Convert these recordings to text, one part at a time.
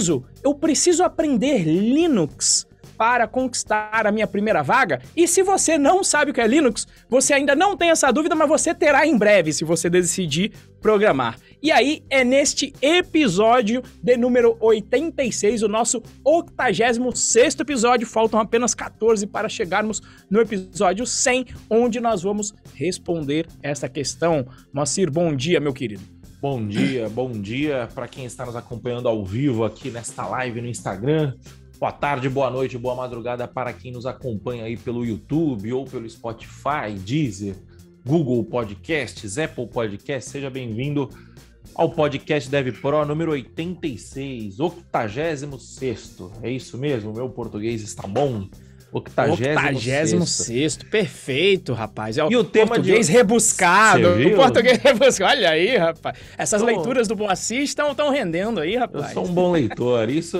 caso eu preciso aprender Linux para conquistar a minha primeira vaga. E se você não sabe o que é Linux, você ainda não tem essa dúvida, mas você terá em breve se você decidir programar. E aí é neste episódio de número 86, o nosso 86º episódio, faltam apenas 14 para chegarmos no episódio 100, onde nós vamos responder essa questão. Moacir, bom dia, meu querido. Bom dia para quem está nos acompanhando ao vivo aqui nesta live no Instagram. Boa tarde, boa noite, boa madrugada para quem nos acompanha aí pelo YouTube ou pelo Spotify, Deezer, Google Podcasts, Apple Podcasts. Seja bem-vindo ao podcast DevPro número 86, 86º. É isso mesmo, meu português está bom. 86º, perfeito, rapaz. É o, e o tema português de... rebuscado. O português rebuscado. Olha aí, rapaz. Essas leituras do Moacir estão rendendo aí, rapaz. Eu sou um bom leitor. Isso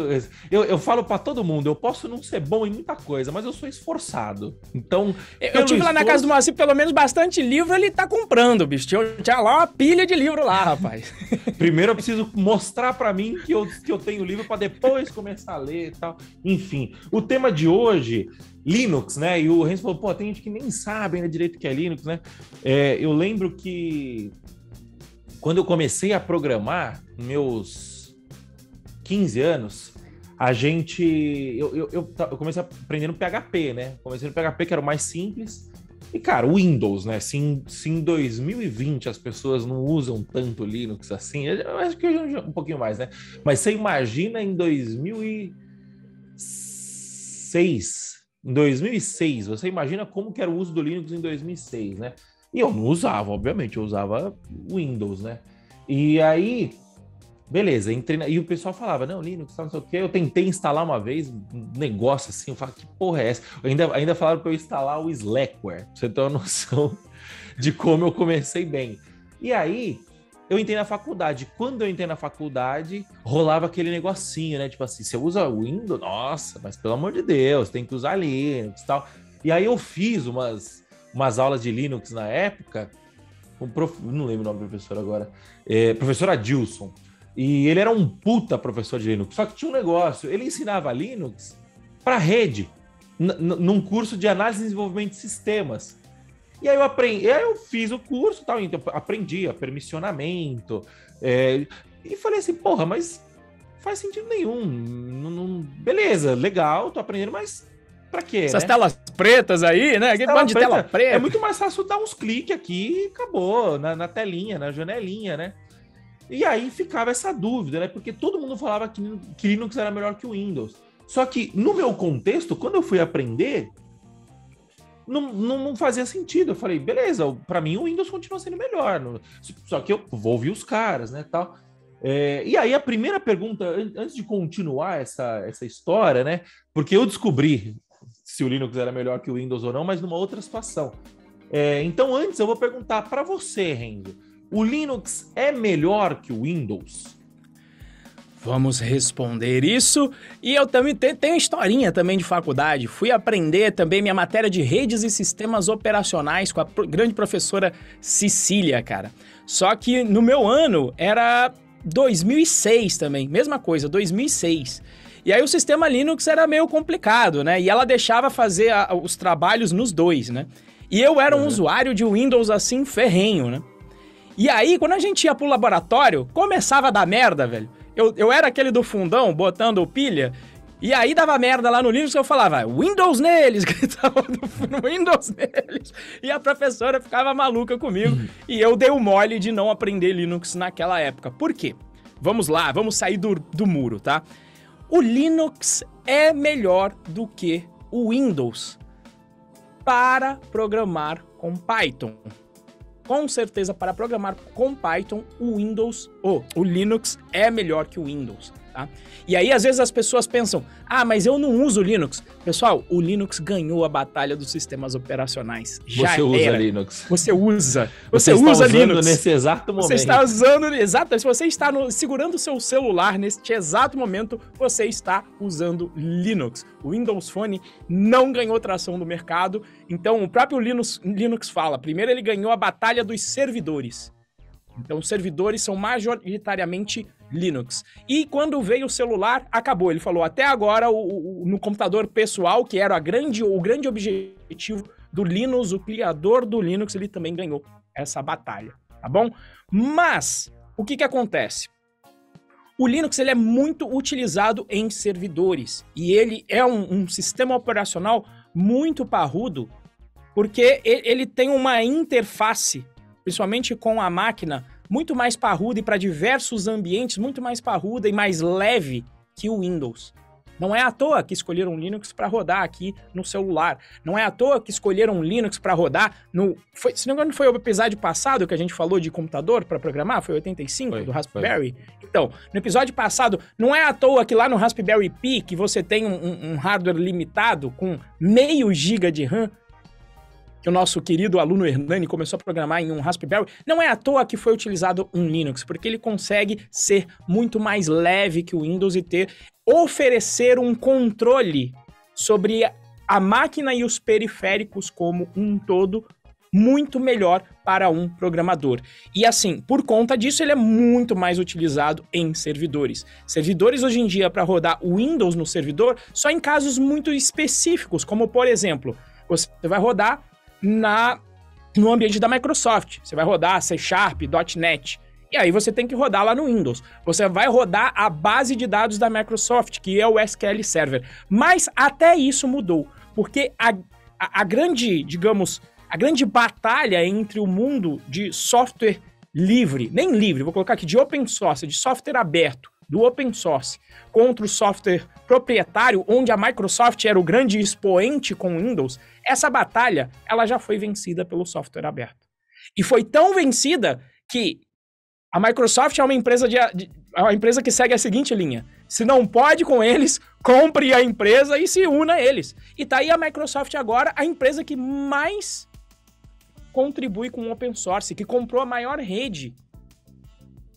eu falo pra todo mundo. Eu posso não ser bom em muita coisa, mas eu sou esforçado. Então, eu tive lá na casa do Moacir, pelo menos bastante livro ele tá comprando, bicho. Tinha lá uma pilha de livro lá, rapaz. Primeiro eu preciso mostrar pra mim que eu tenho livro pra depois começar a ler e tal. Enfim, o tema de hoje... Linux, né? E o Renzo falou, pô, tem gente que nem sabe ainda direito o que é Linux, né? Eu lembro que quando eu comecei a programar, meus 15 anos, eu comecei aprendendo PHP, né? Comecei no PHP, que era o mais simples. E, cara, Windows, né? Se em 2020 as pessoas não usam tanto Linux assim, eu acho que hoje um pouquinho mais, né? Mas você imagina em 2006, você imagina como que era o uso do Linux em 2006, né? E eu não usava, obviamente, eu usava Windows, né? E aí, beleza, entrei na... E o pessoal falava, não, Linux, não sei o quê. Eu tentei instalar uma vez um negócio assim, eu falava, que porra é essa? Ainda falaram para eu instalar o Slackware, pra você ter uma noção de como eu comecei bem. E aí... eu entrei na faculdade. Quando eu entrei na faculdade, rolava aquele negocinho, né? Tipo assim, você usa Windows? Nossa, mas pelo amor de Deus, tem que usar Linux e tal. E aí eu fiz umas aulas de Linux na época, não lembro o nome do professor agora, professor Adilson. E ele era um puta professor de Linux. Só que tinha um negócio, ele ensinava Linux pra rede, num curso de análise e desenvolvimento de sistemas. E aí eu fiz o curso e tal, então aprendi a permissionamento, e falei assim, porra, mas faz sentido nenhum, beleza, legal, tô aprendendo, mas pra quê? Essas telas pretas aí, né? Aquele bando de tela preta. É muito mais fácil dar uns cliques aqui e acabou, na telinha, na janelinha, né? E aí ficava essa dúvida, né? Porque todo mundo falava que Linux era melhor que o Windows. Só que no meu contexto, quando eu fui aprender... Não fazia sentido. Eu falei, beleza, para mim o Windows continua sendo melhor. Só que eu vou ouvir os caras, né, tal. E aí a primeira pergunta, antes de continuar essa história, né, porque eu descobri se o Linux era melhor que o Windows ou não, mas numa outra situação. Então antes eu vou perguntar para você, Renzo, o Linux é melhor que o Windows? Vamos responder isso. E eu também tenho historinha também de faculdade. Fui aprender também minha matéria de redes e sistemas operacionais com a grande professora Cecília, cara. Só que no meu ano era 2006 também, mesma coisa, 2006. E aí o sistema Linux era meio complicado, né? E ela deixava fazer os trabalhos nos dois, né? E eu era um usuário de Windows assim, ferrenho, né? E aí, quando a gente ia pro laboratório, começava a dar merda, velho. Eu era aquele do fundão, botando pilha, e aí dava merda lá no Linux, eu falava, Windows neles, gritava Windows neles, e a professora ficava maluca comigo, e eu dei o mole de não aprender Linux naquela época. Por quê? Vamos lá, vamos sair do muro, tá? O Linux é melhor do que o Windows para programar com Python. Com certeza, para programar com Python, o Linux é melhor que o Windows, tá? E aí, às vezes, as pessoas pensam, ah, mas eu não uso Linux. Pessoal, o Linux ganhou a batalha dos sistemas operacionais. Usa Linux. Você usa. Você usa Linux. Nesse exato momento. Você está usando, exatamente. Se você está segurando o seu celular neste exato momento, você está usando Linux. O Windows Phone não ganhou tração do mercado. Então, o próprio Linux fala, primeiro ele ganhou a batalha dos servidores. Então, os servidores são majoritariamente Linux. E quando veio o celular, acabou. Ele falou, até agora, no computador pessoal, que era o grande objetivo do Linux, o criador do Linux, ele também ganhou essa batalha, tá bom? Mas, o que que acontece? O Linux, ele é muito utilizado em servidores, e ele é um sistema operacional muito parrudo, porque ele tem uma interface, principalmente com a máquina, muito mais parruda e para diversos ambientes, muito mais parruda e mais leve que o Windows. Não é à toa que escolheram Linux para rodar aqui no celular. Não é à toa que escolheram Linux para rodar no... Foi, se não me engano, foi o episódio passado que a gente falou de computador para programar? Foi 85, do Raspberry? Foi. Então, no episódio passado, não é à toa que lá no Raspberry Pi, que você tem um hardware limitado com meio giga de RAM, que o nosso querido aluno Hernani começou a programar em um Raspberry, não é à toa que foi utilizado um Linux, porque ele consegue ser muito mais leve que o Windows e oferecer um controle sobre a máquina e os periféricos como um todo muito melhor para um programador. E assim, por conta disso, ele é muito mais utilizado em servidores. Servidores hoje em dia, para rodar Windows no servidor, só em casos muito específicos, como por exemplo, você vai rodar no ambiente da Microsoft. Você vai rodar C Sharp, .NET, e aí você tem que rodar lá no Windows. Você vai rodar a base de dados da Microsoft, que é o SQL Server. Mas até isso mudou, porque a grande, digamos, a grande batalha entre o mundo de software livre, nem livre, vou colocar aqui de open source, de software aberto, do open source, contra o software proprietário, onde a Microsoft era o grande expoente com o Windows, essa batalha, ela já foi vencida pelo software aberto. E foi tão vencida que a Microsoft é uma empresa que segue a seguinte linha: se não pode com eles, compre a empresa e se una a eles. E tá aí a Microsoft agora, a empresa que mais contribui com o open source, que comprou a maior rede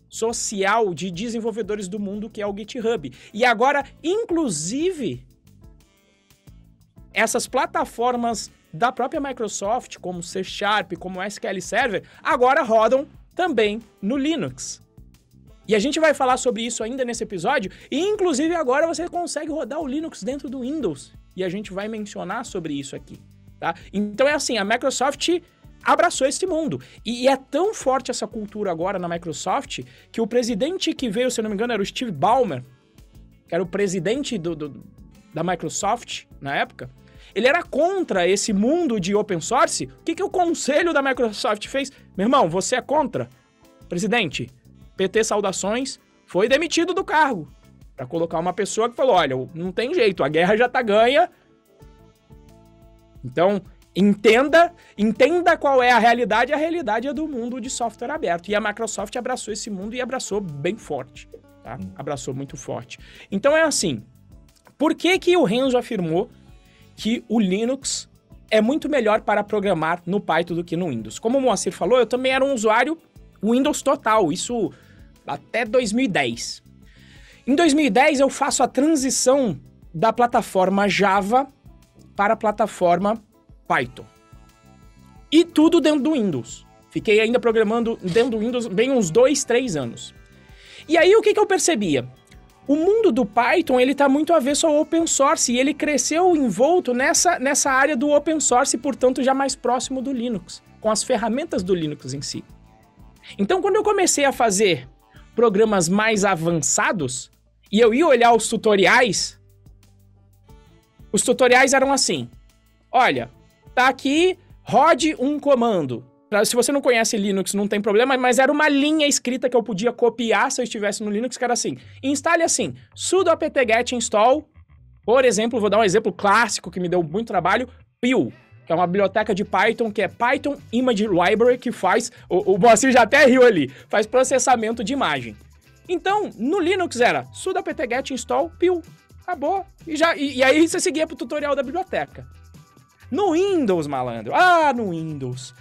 social de desenvolvedores do mundo, que é o GitHub. E agora, inclusive, essas plataformas da própria Microsoft, como C Sharp, como SQL Server, agora rodam também no Linux. E a gente vai falar sobre isso ainda nesse episódio, e inclusive agora você consegue rodar o Linux dentro do Windows, e a gente vai mencionar sobre isso aqui, tá? Então é assim, a Microsoft abraçou esse mundo. E é tão forte essa cultura agora na Microsoft que o presidente que veio, se eu não me engano, era o Steve Ballmer, que era o presidente da Microsoft na época. Ele era contra esse mundo de open source. O que o conselho da Microsoft fez? Meu irmão, você é contra? Presidente, PT saudações, foi demitido do cargo. Para colocar uma pessoa que falou, olha, não tem jeito, a guerra já tá ganha. Então, entenda qual é a realidade é do mundo de software aberto. E a Microsoft abraçou esse mundo e abraçou bem forte, tá? Abraçou muito forte. Então é assim, por que o Renzo afirmou que o Linux é muito melhor para programar no Python do que no Windows? Como o Moacir falou, eu também era um usuário Windows total, isso até 2010. Em 2010 eu faço a transição da plataforma Java para a plataforma Python. E tudo dentro do Windows. Fiquei ainda programando dentro do Windows bem uns 2-3 anos. E aí o que eu percebia? O mundo do Python, ele tá muito avesso ao open source e ele cresceu envolto nessa área do open source, portanto já mais próximo do Linux, com as ferramentas do Linux em si. Então quando eu comecei a fazer programas mais avançados e eu ia olhar os tutoriais eram assim, olha, tá aqui, rode um comando. Se você não conhece Linux, não tem problema, mas era uma linha escrita que eu podia copiar se eu estivesse no Linux, que era assim. Instale assim, sudo apt-get install, por exemplo, vou dar um exemplo clássico que me deu muito trabalho, PIL, que é uma biblioteca de Python, que é Python Image Library, que faz, o Moacir já até riu ali, faz processamento de imagem. Então, no Linux era sudo apt-get install PIL, acabou. E aí você seguia pro tutorial da biblioteca. No Windows, malandro, no Windows,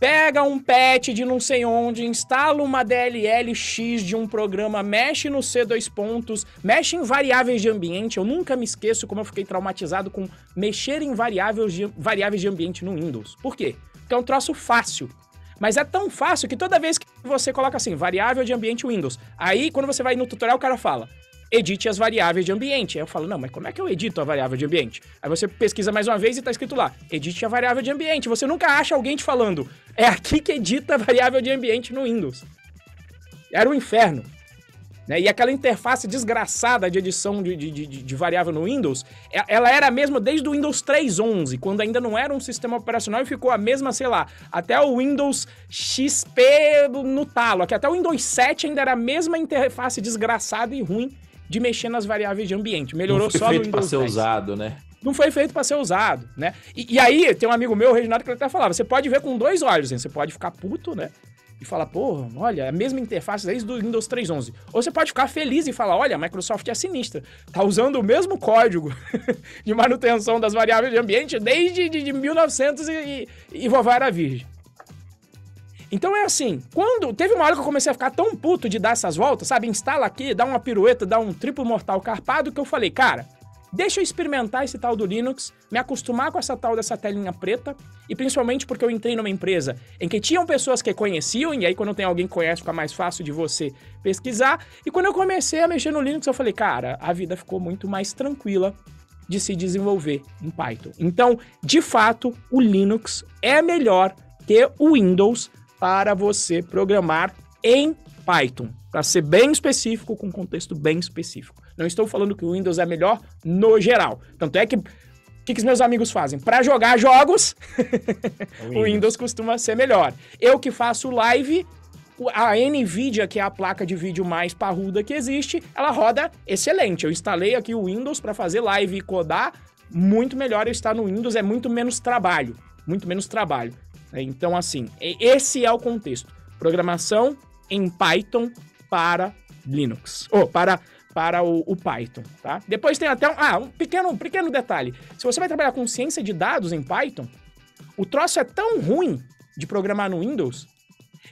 pega um patch de não sei onde, instala uma DLLX de um programa, mexe no C2 pontos, mexe em variáveis de ambiente. Eu nunca me esqueço como eu fiquei traumatizado com mexer em variáveis de ambiente no Windows. Por quê? Porque é um troço fácil. Mas é tão fácil que toda vez que você coloca assim, variável de ambiente Windows, aí quando você vai no tutorial o cara fala, edite as variáveis de ambiente. Aí eu falo, não, mas como é que eu edito a variável de ambiente? Aí você pesquisa mais uma vez e tá escrito lá, edite a variável de ambiente. Você nunca acha alguém te falando, é aqui que edita a variável de ambiente no Windows. Era um inferno. Né? E aquela interface desgraçada de edição de variável no Windows, ela era a mesma desde o Windows 3.11, quando ainda não era um sistema operacional e ficou a mesma, sei lá, até o Windows XP no talo. Aqui até o Windows 7 ainda era a mesma interface desgraçada e ruim de mexer nas variáveis de ambiente. Melhorou só no Windows 10. Não foi feito para ser usado, né? Não foi feito para ser usado, né? E aí, tem um amigo meu, o Reginaldo, que ele até falava, você pode ver com dois olhos, hein? Você pode ficar puto, né? E falar, porra, olha, a mesma interface desde do Windows 3.11. Ou você pode ficar feliz e falar, olha, a Microsoft é sinistra. Tá usando o mesmo código de manutenção das variáveis de ambiente desde de 1900 e vovó era virgem. Então é assim, quando... Teve uma hora que eu comecei a ficar tão puto de dar essas voltas, sabe? Instala aqui, dá uma pirueta, dá um triplo mortal carpado, que eu falei, cara, deixa eu experimentar esse tal do Linux, me acostumar com essa tal dessa telinha preta, e principalmente porque eu entrei numa empresa em que tinham pessoas que conheciam, e aí quando tem alguém que conhece fica mais fácil de você pesquisar, e quando eu comecei a mexer no Linux eu falei, cara, a vida ficou muito mais tranquila de se desenvolver em Python. Então, de fato, o Linux é melhor que o Windows para você programar em Python, para ser bem específico, com um contexto bem específico. Não estou falando que o Windows é melhor no geral. Tanto é que, o que os meus amigos fazem? Para jogar jogos, o Windows costuma ser melhor. Eu que faço live, a NVIDIA, que é a placa de vídeo mais parruda que existe, ela roda excelente. Eu instalei aqui o Windows para fazer live e codar, muito melhor eu estar no Windows, é muito menos trabalho, muito menos trabalho. Então, assim, esse é o contexto. Programação em Python para Linux. Ou para o Python, tá? Depois tem até um pequeno detalhe. Se você vai trabalhar com ciência de dados em Python, o troço é tão ruim de programar no Windows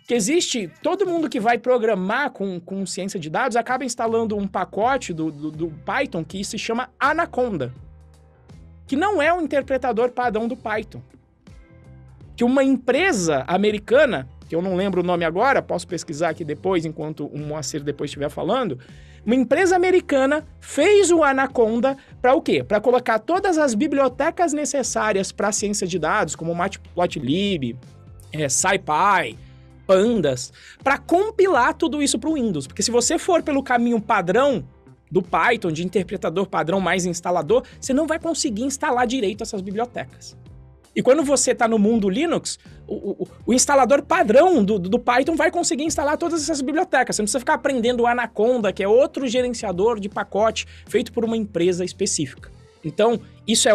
que existe... Todo mundo que vai programar com ciência de dados acaba instalando um pacote do Python que se chama Anaconda, que não é um interpretador padrão do Python. Que uma empresa americana, que eu não lembro o nome agora, posso pesquisar aqui depois, enquanto o Moacir depois estiver falando, uma empresa americana fez o Anaconda para o quê? Para colocar todas as bibliotecas necessárias para a ciência de dados, como Matplotlib, SciPy, Pandas, para compilar tudo isso para o Windows. Porque se você for pelo caminho padrão do Python, de interpretador padrão mais instalador, você não vai conseguir instalar direito essas bibliotecas. E quando você está no mundo Linux, o instalador padrão do Python vai conseguir instalar todas essas bibliotecas. Você não precisa ficar aprendendo o Anaconda, que é outro gerenciador de pacote feito por uma empresa específica. Então, isso é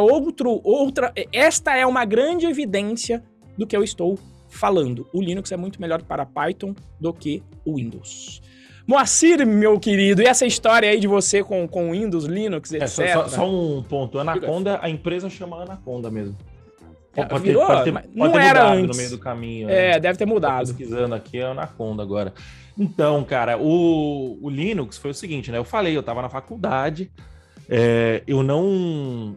esta é uma grande evidência do que eu estou falando. O Linux é muito melhor para Python do que o Windows. Moacir, meu querido, e essa história aí de você com Windows, Linux, etc? Só um ponto. Anaconda, a empresa chama Anaconda mesmo. Pode ter mudado antes. No meio do caminho. É, né? Deve ter mudado. Tô pesquisando aqui, é Anaconda agora. Então, cara, o Linux foi o seguinte, né? Eu falei, eu tava na faculdade, eu não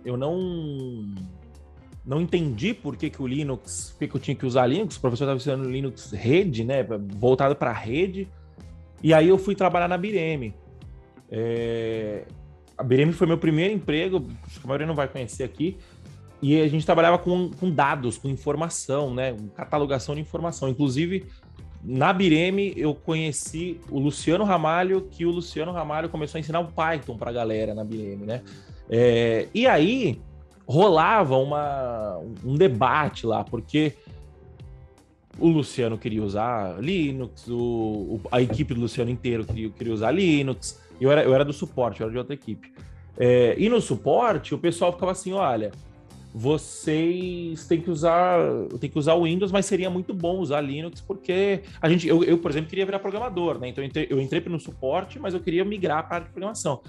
entendi por que eu tinha que usar Linux. O professor tava ensinando Linux rede, né? Voltado pra rede. E aí eu fui trabalhar na Bireme. A Bireme foi meu primeiro emprego, acho que a maioria não vai conhecer aqui. E a gente trabalhava com dados, com informação, né? Catalogação de informação. Inclusive, na Bireme, eu conheci o Luciano Ramalho, que o Luciano Ramalho começou a ensinar o Python para a galera na Bireme, né? E aí, rolava um debate lá, porque o Luciano queria usar Linux, a equipe do Luciano inteiro queria usar Linux. Eu era do suporte, eu era de outra equipe. E no suporte, o pessoal ficava assim, olha... Vocês têm que usar o Windows, mas seria muito bom usar Linux, porque eu, por exemplo, queria virar programador, né? Então eu entrei no suporte, mas eu queria migrar para a programação.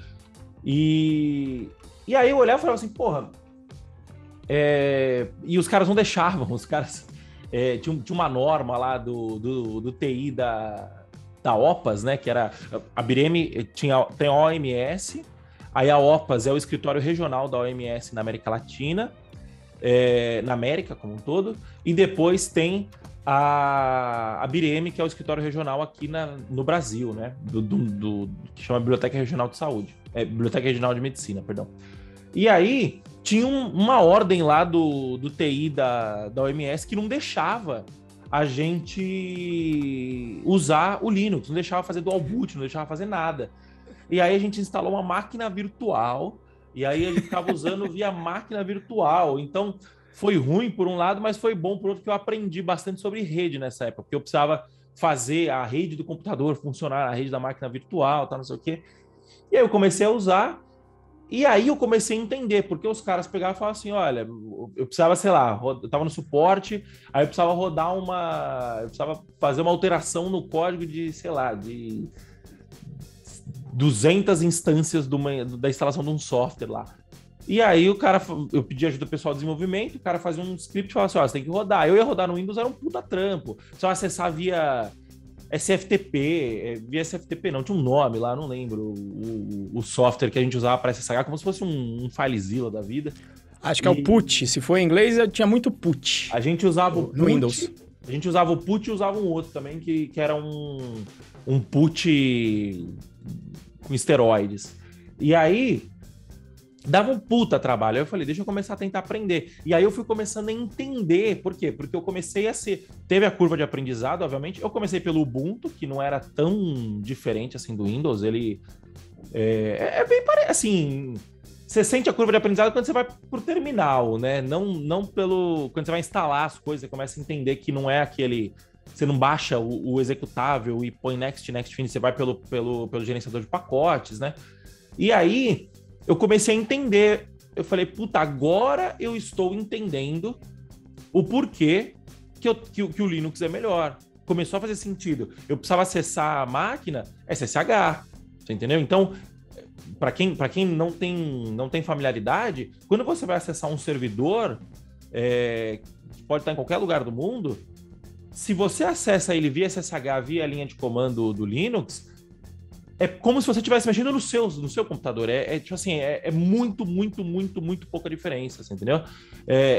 E aí eu olhava e falava assim, porra... E os caras não deixavam, os caras... Tinha uma norma lá do TI da OPAS, né? Que era... A Bireme tem a OMS, aí a OPAS é o escritório regional da OMS na América Latina, na América como um todo, e depois tem a Bireme, que é o escritório regional aqui no Brasil, né? Que chama Biblioteca Regional de Saúde. Biblioteca Regional de Medicina, perdão. E aí tinha uma ordem lá do TI da OMS que não deixava a gente usar o Linux, não deixava fazer dual boot, não deixava fazer nada. E aí a gente instalou uma máquina virtual, e aí a gente ficava usando via máquina virtual. Então foi ruim por um lado, mas foi bom por outro, que eu aprendi bastante sobre rede nessa época, porque eu precisava fazer a rede do computador funcionar, a rede da máquina virtual, tá, não sei o quê. E aí eu comecei a usar, e aí eu comecei a entender, porque os caras pegavam e falavam assim, olha, eu precisava, sei lá, eu estava no suporte, aí eu precisava rodar eu precisava fazer uma alteração no código de, sei lá, de 200 instâncias da instalação de um software lá. E aí eu pedi ajuda do pessoal do desenvolvimento, o cara fazia um script e falava assim, ó, você tem que rodar. Eu ia rodar no Windows, era um puta trampo, só acessar via SFTP, via SFTP não, tinha um nome lá, não lembro o software que a gente usava para acessar, como se fosse um FileZilla da vida. Acho que é o PuTTY, se for em inglês, eu tinha muito PuTTY. A gente usava o PuTTY, Windows. A gente usava o PuTTY e usava um outro também, que era um PuTTY com esteroides. E aí dava um puta trabalho. Aí eu falei, deixa eu começar a tentar aprender. E aí eu fui começando a entender. Por quê? Porque eu comecei a ser... Teve a curva de aprendizado, obviamente. Eu comecei pelo Ubuntu, que não era tão diferente assim do Windows. Ele é bem parecido. Assim, você sente a curva de aprendizado quando você vai pro terminal, né? Não pelo... Quando você vai instalar as coisas, você começa a entender que não é aquele... Você não baixa o executável e põe next, next, finish. Você vai pelo gerenciador de pacotes, né? E aí... eu comecei a entender, eu falei, puta, agora eu estou entendendo o porquê que o Linux é melhor. Começou a fazer sentido. Eu precisava acessar a máquina SSH, você entendeu? Então, para quem não tem familiaridade, quando você vai acessar um servidor, que pode estar em qualquer lugar do mundo, se você acessa ele via SSH, via a linha de comando do Linux... É como se você estivesse mexendo no seu computador. Tipo assim, muito, muito, muito, muito pouca diferença, assim, entendeu?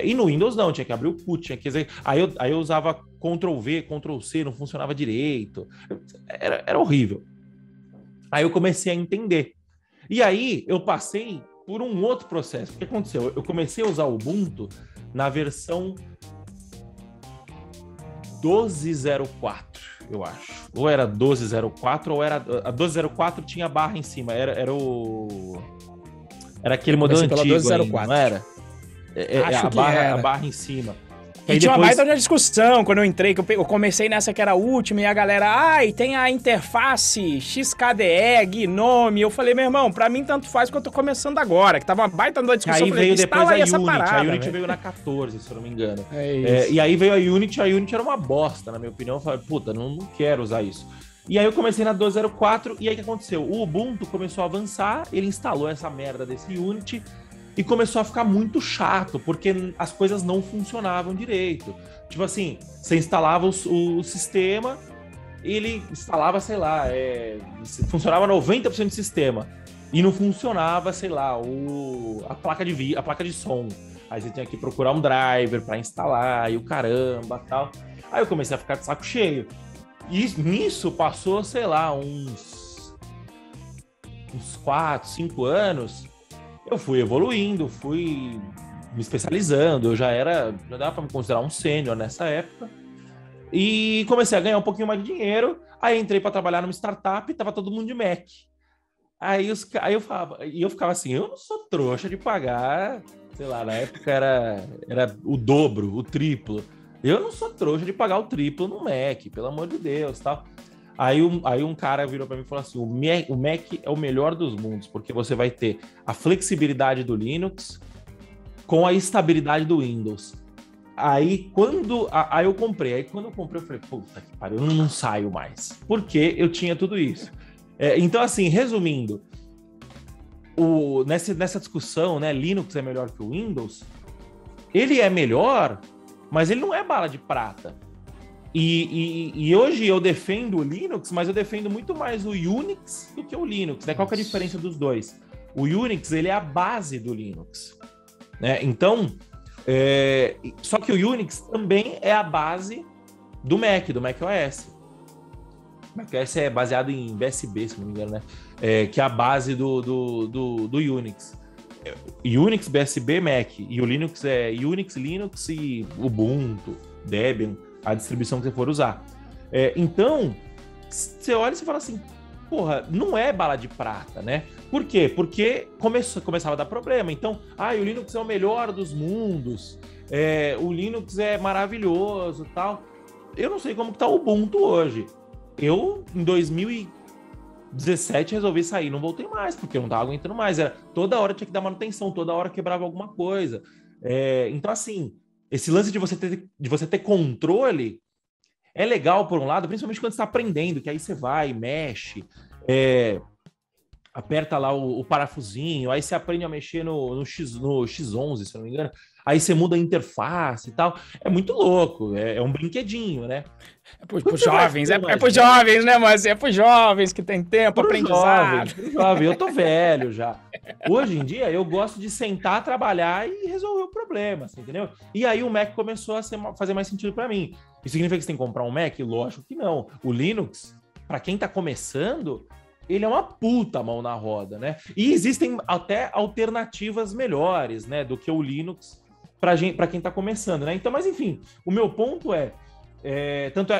E no Windows não, tinha que abrir o PUT, tinha que... Aí eu usava Ctrl+V, Ctrl+C, não funcionava direito. Era horrível. Aí eu comecei a entender. E aí eu passei por um outro processo. O que aconteceu? Eu comecei a usar o Ubuntu na versão 12.04. Eu acho. Ou era 12.04 ou era... A 12.04 tinha barra em cima. Era aquele modelo antigo aí, não era? Acho que era. A barra em cima. E tinha uma baita de discussão quando eu entrei, que eu comecei nessa que era a última, e a galera, tem a interface XKDE, GNOME. Eu falei, meu irmão, pra mim tanto faz que eu tô começando agora, que tava uma baita de discussão. Aí veio depois a Unity veio na 14, se eu não me engano. E aí veio a Unity era uma bosta, na minha opinião. Eu falei, puta, não quero usar isso. E aí eu comecei na 12.04, e aí o que aconteceu? O Ubuntu começou a avançar, ele instalou essa merda desse Unity, e começou a ficar muito chato, porque as coisas não funcionavam direito. Tipo assim, você instalava o sistema, ele instalava, sei lá, funcionava 90% do sistema, e não funcionava, sei lá, a placa de som. Aí você tinha que procurar um driver para instalar, e o caramba, tal. Aí eu comecei a ficar de saco cheio. E nisso passou, sei lá, uns 4, 5 anos... Eu fui evoluindo, fui me especializando, já dava para me considerar um sênior nessa época, e comecei a ganhar um pouquinho mais de dinheiro. Aí entrei para trabalhar numa startup e tava todo mundo de Mac. Aí eu ficava assim, eu não sou trouxa de pagar, sei lá, na época era o dobro, o triplo. Eu não sou trouxa de pagar o triplo no Mac, pelo amor de Deus, tal. Aí um cara virou para mim e falou assim, o Mac é o melhor dos mundos, porque você vai ter a flexibilidade do Linux com a estabilidade do Windows. Aí quando eu comprei, eu falei, puta que pariu, eu não saio mais, porque eu tinha tudo isso. Então, assim, resumindo, nessa discussão, né, Linux é melhor que o Windows, ele é melhor, mas ele não é bala de prata. E hoje eu defendo o Linux, mas eu defendo muito mais o Unix do que o Linux, né? Qual que é a diferença dos dois? O Unix, ele é a base do Linux, né? Então, só que o Unix também é a base do macOS. O macOS é baseado em BSB, se não me engano, né? É, que é a base do Unix. Unix, BSB, Mac. E o Linux é Unix, Linux e Ubuntu, Debian, a distribuição que você for usar. É, então, você olha e você fala assim, porra, não é bala de prata, né? Por quê? Porque começava a dar problema. Então, o Linux é o melhor dos mundos, o Linux é maravilhoso e tal. Eu não sei como que tá o Ubuntu hoje. Eu, em 2017, resolvi sair, não voltei mais, porque eu não tava aguentando mais. Toda hora tinha que dar manutenção, toda hora quebrava alguma coisa. Então, assim, esse lance de você ter controle é legal, por um lado, principalmente quando você está aprendendo, que aí você vai, mexe, aperta lá o parafusinho, aí você aprende a mexer no X11, se não me engano, aí você muda a interface e tal. É muito louco, é um brinquedinho, né? É para os jovens, jovens, né? Mas é para os jovens que tem tempo, aprendizado. Jovem, eu tô velho já. Hoje em dia, eu gosto de sentar, trabalhar e resolver o problema, assim, entendeu? E aí o Mac começou a fazer mais sentido para mim. Isso significa que você tem que comprar um Mac? Lógico que não. O Linux, para quem tá começando, ele é uma puta mão na roda, né? E existem até alternativas melhores, né, do que o Linux para quem tá começando, né? Então, mas enfim, o meu ponto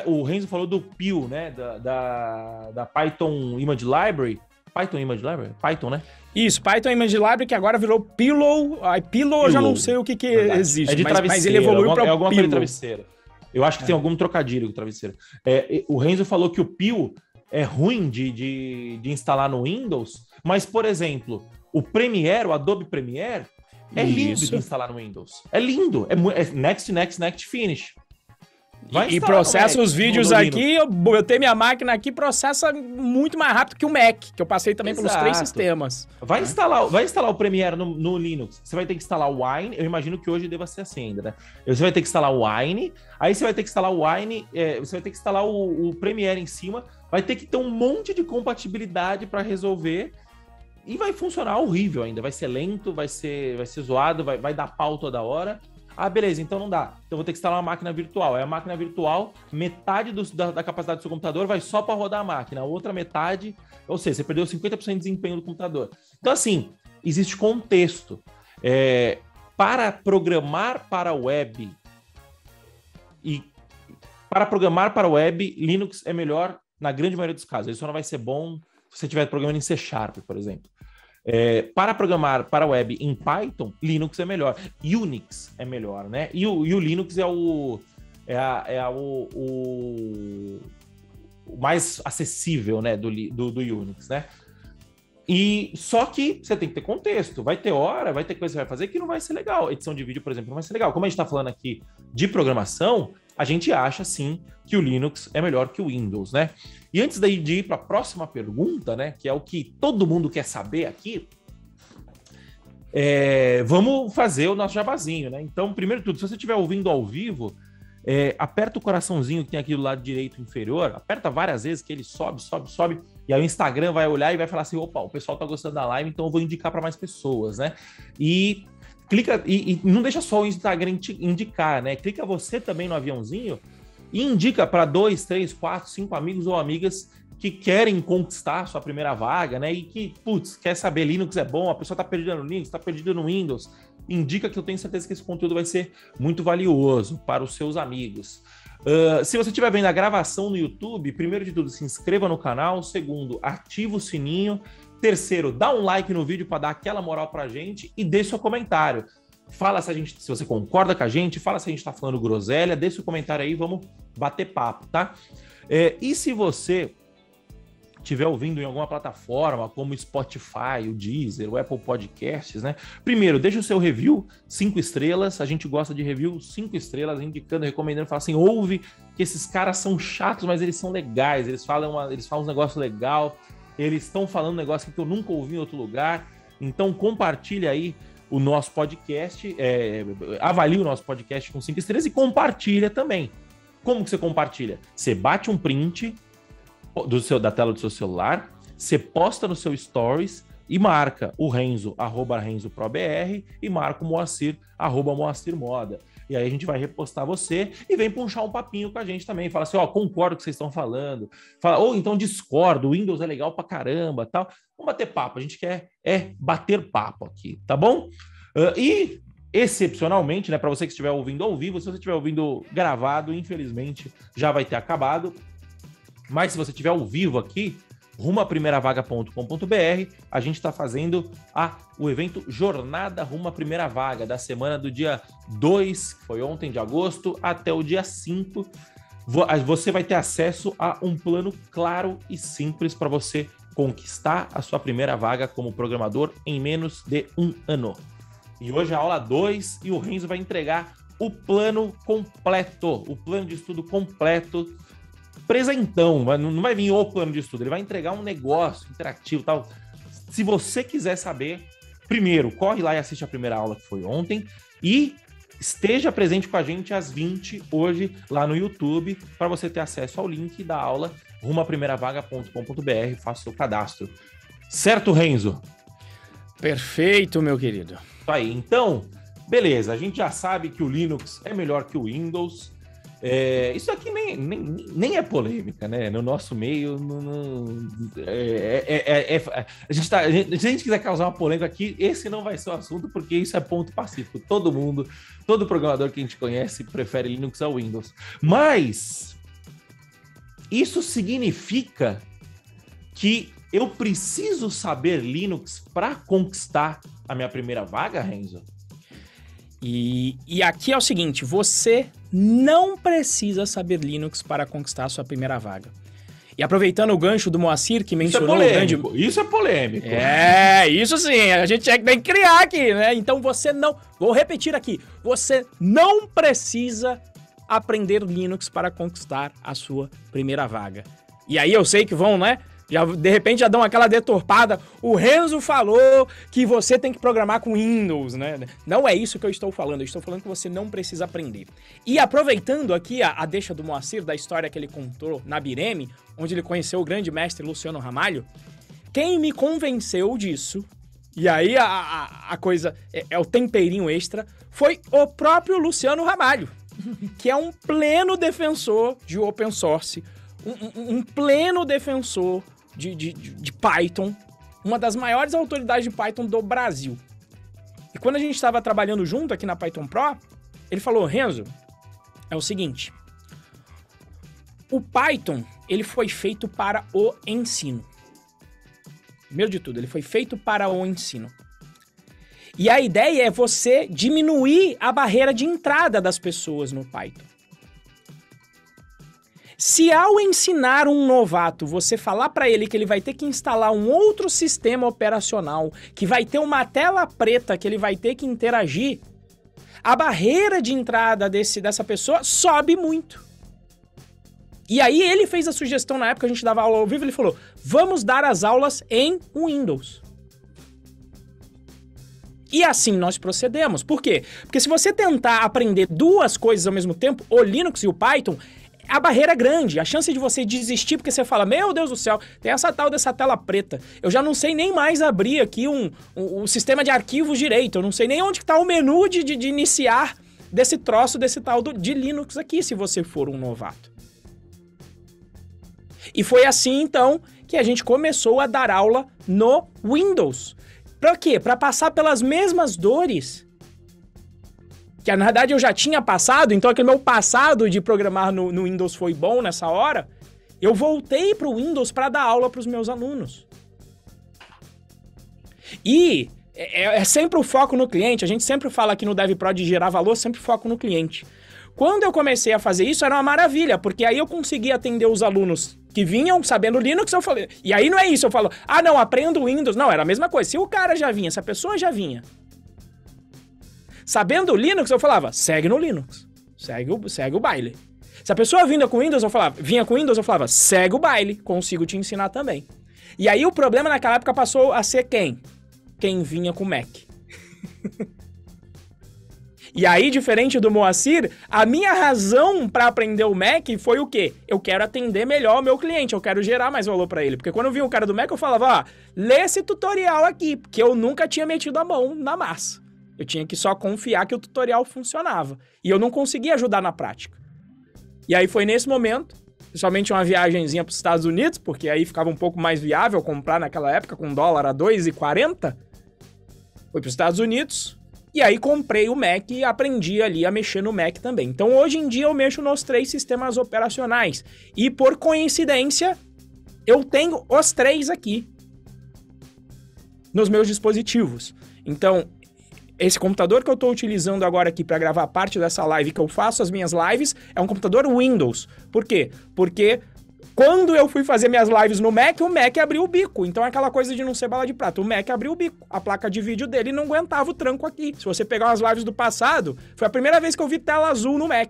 o Renzo falou do PIL, né, da Python Image Library. Python Image Library? Python, né? Isso, Python Image Library, que agora virou Pillow. Pillow eu já não sei o que existe, mas ele evoluiu para alguma coisa de travesseiro. Eu acho que tem algum trocadilho com o travesseiro. O Renzo falou que o PIL é ruim de instalar no Windows, mas, por exemplo, o Adobe Premiere, é lindo de instalar no Windows. É lindo. É next, next, next, finish. E processa os vídeos aqui, eu botei minha máquina aqui, processa muito mais rápido que o Mac, que eu passei também pelos 3 sistemas. Vai instalar o Premiere no Linux, você vai ter que instalar o Wine, eu imagino que hoje deva ser assim ainda, né? Você vai ter que instalar o Wine, aí você vai ter que instalar o Wine, você vai ter que instalar o Premiere em cima, vai ter que ter um monte de compatibilidade para resolver e vai funcionar horrível ainda, vai ser lento, vai ser zoado, vai dar pau toda hora. Ah, beleza, então não dá. Então vou ter que instalar uma máquina virtual. É a máquina virtual, metade da capacidade do seu computador vai só para rodar a máquina. A outra metade, ou seja, você perdeu 50% de desempenho do computador. Então, assim, existe contexto. Para programar para web, Linux é melhor na grande maioria dos casos. Ele só não vai ser bom se você estiver programando em C Sharp, por exemplo. Para programar para web em Python, Linux é melhor. Unix é melhor, né? E o Linux é o mais acessível, né, do Unix, né? E só que você tem que ter contexto. Vai ter hora, vai ter coisa que você vai fazer que não vai ser legal. Edição de vídeo, por exemplo, não vai ser legal. Como a gente está falando aqui de programação, a gente acha, sim, que o Linux é melhor que o Windows, né? E antes daí de ir para a próxima pergunta, né, que é o que todo mundo quer saber aqui, vamos fazer o nosso jabazinho, né? Então, primeiro de tudo, se você estiver ouvindo ao vivo, aperta o coraçãozinho que tem aqui do lado direito inferior, aperta várias vezes que ele sobe, sobe, sobe, e aí o Instagram vai olhar e vai falar assim, opa, o pessoal tá gostando da live, então eu vou indicar para mais pessoas, né? E clica, e não deixa só o Instagram te indicar, né? Clica você também no aviãozinho e indica para 2, 3, 4, 5 amigos ou amigas que querem conquistar a sua primeira vaga, né? E que, putz, quer saber, Linux é bom, a pessoa tá perdida no Linux, tá perdida no Windows. Indica que eu tenho certeza que esse conteúdo vai ser muito valioso para os seus amigos. Se você estiver vendo a gravação no YouTube, primeiro de tudo, se inscreva no canal. Segundo, ativa o sininho. Terceiro, dá um like no vídeo para dar aquela moral pra gente e deixe seu comentário. Fala se você concorda com a gente, fala se a gente tá falando groselha, deixa o comentário aí, vamos bater papo, tá? E se você estiver ouvindo em alguma plataforma, como o Spotify, o Deezer, o Apple Podcasts, né? Primeiro, deixa o seu review, 5 estrelas, a gente gosta de review 5 estrelas, indicando, recomendando, fala assim, ouve que esses caras são chatos, mas eles são legais, eles falam uns negócios legais, eles estão falando um negócio que eu nunca ouvi em outro lugar, então compartilha aí o nosso podcast, avalie o nosso podcast com 5 estrelas e compartilha também. Como que você compartilha? Você bate um print da tela do seu celular, você posta no seu Stories e marca o Renzo, @RenzoProBR, e marca o Moacir, @MoacirModa. E aí a gente vai repostar você e vem puxar um papinho com a gente também. Fala assim, ó, concordo com o que vocês estão falando. Fala, ou então discordo, o Windows é legal pra caramba, tal. Vamos bater papo, a gente quer é bater papo aqui, tá bom? E, excepcionalmente, né, para você que estiver ouvindo ao vivo, se você estiver ouvindo gravado, infelizmente já vai ter acabado. Mas se você estiver ao vivo aqui, rumo à primeiravaga.com.br, a gente está fazendo o evento Jornada Rumo à Primeira Vaga, da semana do dia 2, que foi ontem, de agosto, até o dia 5. Você vai ter acesso a um plano claro e simples para você conquistar a sua primeira vaga como programador em menos de um ano. E hoje é a aula 2 e o Renzo vai entregar o plano completo, o plano de estudo completo. Presentão, não vai vir o plano de estudo, ele vai entregar um negócio interativo e tal. Se você quiser saber, primeiro, corre lá e assiste a primeira aula que foi ontem e esteja presente com a gente às 20 hoje lá no YouTube para você ter acesso ao link da aula rumoaprimeiravaga.com.br, faça seu cadastro. Certo, Renzo? Perfeito, meu querido. Isso aí, então, beleza, a gente já sabe que o Linux é melhor que o Windows. Isso aqui nem é polêmica, né? No nosso meio, se a gente quiser causar uma polêmica aqui, esse não vai ser o assunto, porque isso é ponto pacífico. Todo mundo, todo programador que a gente conhece prefere Linux ao Windows. Mas isso significa que eu preciso saber Linux para conquistar a minha primeira vaga, Renzo? E aqui é o seguinte, você não precisa saber Linux para conquistar a sua primeira vaga. E aproveitando o gancho do Moacir, que mencionou... Isso é polêmico. É, isso sim, a gente tem que criar aqui, né? Então você não... Vou repetir aqui, você não precisa aprender Linux para conquistar a sua primeira vaga. E aí eu sei que vão, né? Já, de repente já dão aquela deturpada. O Renzo falou que você tem que programar com Windows, né? Não é isso que eu estou falando que você não precisa aprender. E aproveitando aqui a deixa do Moacir, da história que ele contou na Bireme, onde ele conheceu o grande mestre Luciano Ramalho, quem me convenceu disso, e aí a coisa é o temperinho extra, foi o próprio Luciano Ramalho, que é um pleno defensor de open source, um pleno defensor de Python, uma das maiores autoridades de Python do Brasil. E quando a gente estava trabalhando junto aqui na Python Pro, ele falou, Renzo, é o seguinte, o Python, ele foi feito para o ensino. Primeiro de tudo, ele foi feito para o ensino. E a ideia é você diminuir a barreira de entrada das pessoas no Python. Se ao ensinar um novato, você falar para ele que ele vai ter que instalar um outro sistema operacional, que vai ter uma tela preta que ele vai ter que interagir, a barreira de entrada dessa pessoa sobe muito. E aí ele fez a sugestão, na época a gente dava aula ao vivo, ele falou, vamos dar as aulas em Windows. E assim nós procedemos. Por quê? Porque se você tentar aprender duas coisas ao mesmo tempo, o Linux e o Python... A barreira é grande, a chance de você desistir, porque você fala, meu Deus do céu, tem essa tal dessa tela preta, eu já não sei nem mais abrir aqui um sistema de arquivos direito, eu não sei nem onde está o menu de iniciar desse troço, desse tal de Linux aqui, se você for um novato. E foi assim, então, que a gente começou a dar aula no Windows. Pra quê? Pra passar pelas mesmas dores... que na verdade eu já tinha passado, então aquele meu passado de programar no Windows foi bom nessa hora, eu voltei para o Windows para dar aula para os meus alunos. E é sempre o foco no cliente, a gente sempre fala aqui no DevPro de gerar valor, sempre foco no cliente. Quando eu comecei a fazer isso, era uma maravilha, porque aí eu conseguia atender os alunos que vinham sabendo Linux, eu falei... E aí não é isso, eu falo, não, aprendo Windows. Não, era a mesma coisa, se o cara já vinha, se a pessoa já vinha... Sabendo o Linux, eu falava, segue no Linux, segue o baile. Se a pessoa vinha com Windows, eu falava, segue o baile, consigo te ensinar também. E aí o problema naquela época passou a ser quem? Quem vinha com Mac. E aí, diferente do Moacir, a minha razão para aprender o Mac foi o quê? Eu quero atender melhor o meu cliente, eu quero gerar mais valor para ele. Porque quando eu vi o cara do Mac, eu falava, lê esse tutorial aqui, porque eu nunca tinha metido a mão na massa. Eu tinha que só confiar que o tutorial funcionava. E eu não conseguia ajudar na prática. E aí foi nesse momento, principalmente uma viagenzinha para os Estados Unidos, porque aí ficava um pouco mais viável comprar naquela época com dólar a $2,40. Fui para os Estados Unidos e aí comprei o Mac e aprendi ali a mexer no Mac também. Então hoje em dia eu mexo nos 3 sistemas operacionais. E por coincidência, eu tenho os 3 aqui nos meus dispositivos. Então, esse computador que eu estou utilizando agora aqui para gravar parte dessa live, que eu faço as minhas lives, é um computador Windows. Por quê? Porque quando eu fui fazer minhas lives no Mac, o Mac abriu o bico. Então é aquela coisa de não ser bala de prata. O Mac abriu o bico. A placa de vídeo dele não aguentava o tranco aqui. Se você pegar umas lives do passado, foi a primeira vez que eu vi tela azul no Mac.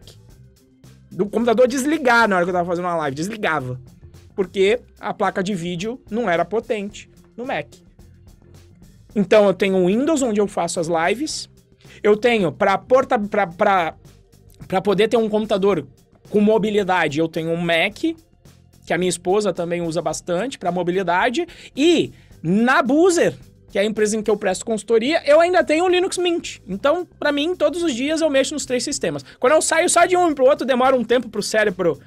Do computador desligar na hora que eu estava fazendo uma live. Desligava. Porque a placa de vídeo não era potente no Mac. Então, eu tenho o Windows, onde eu faço as lives. Eu tenho, para poder ter um computador com mobilidade, eu tenho um Mac, que a minha esposa também usa bastante para mobilidade. E na Deezer, que é a empresa em que eu presto consultoria, eu ainda tenho o Linux Mint. Então, para mim, todos os dias eu mexo nos 3 sistemas. Quando eu saio só de um para o outro, demora um tempo para o cérebro